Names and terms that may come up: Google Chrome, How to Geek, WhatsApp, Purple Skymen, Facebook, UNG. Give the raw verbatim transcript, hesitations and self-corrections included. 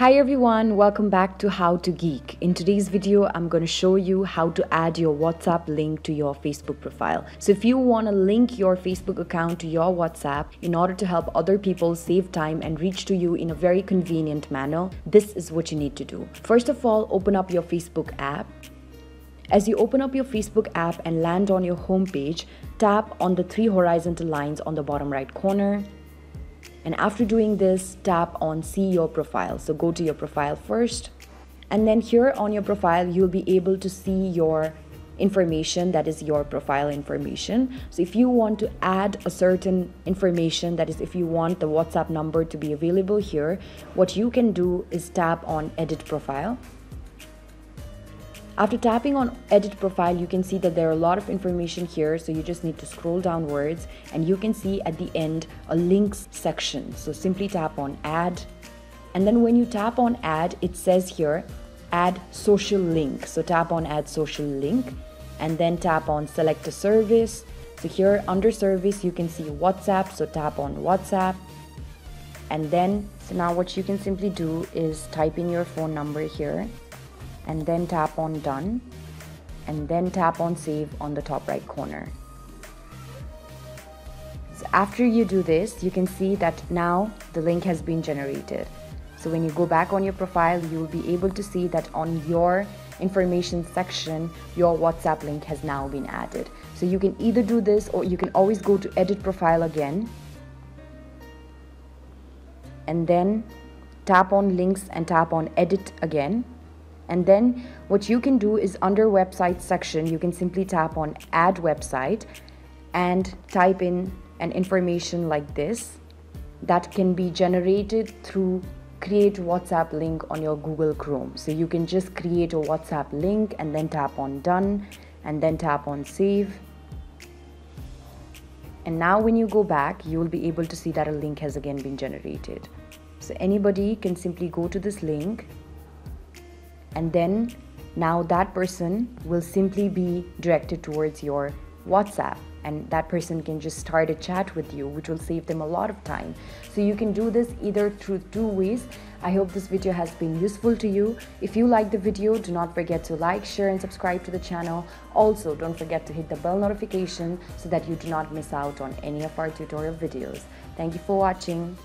Hi everyone, welcome back to How to Geek. In today's video, I'm going to show you how to add your WhatsApp link to your Facebook profile. So if you want to link your Facebook account to your WhatsApp in order to help other people save time and reach to you in a very convenient manner, this is what you need to do. First of all, open up your Facebook app. As you open up your Facebook app and land on your homepage, tap on the three horizontal lines on the bottom right corner. And after doing this, tap on See Your Profile. So go to your profile first. And then here on your profile, you'll be able to see your information, that is your profile information. So if you want to add a certain information, that is if you want the WhatsApp number to be available here, what you can do is tap on Edit Profile. After tapping on Edit Profile, you can see that there are a lot of information here, so you just need to scroll downwards and you can see at the end a links section. So simply tap on Add, and then when you tap on Add, it says here Add Social Link. So tap on Add Social Link and then tap on Select a Service. So here under Service, you can see WhatsApp, so tap on WhatsApp. And then, so now what you can simply do is type in your phone number here. And then tap on Done, and then tap on Save on the top right corner. So after you do this, you can see that now the link has been generated. So when you go back on your profile, you will be able to see that on your information section, your WhatsApp link has now been added. So you can either do this, or you can always go to Edit Profile again, and then tap on Links and tap on Edit again. And then what you can do is under website section, you can simply tap on Add Website and type in an information like this that can be generated through Create WhatsApp Link on your Google Chrome. So you can just create a WhatsApp link and then tap on Done and then tap on Save. And now when you go back, you will be able to see that a link has again been generated. So anybody can simply go to this link. And then now that person will simply be directed towards your WhatsApp, and that person can just start a chat with you, which will save them a lot of time. So you can do this either through two ways. I hope this video has been useful to you. If you like the video, do not forget to like, share and subscribe to the channel. Also, don't forget to hit the bell notification so that you do not miss out on any of our tutorial videos. Thank you for watching.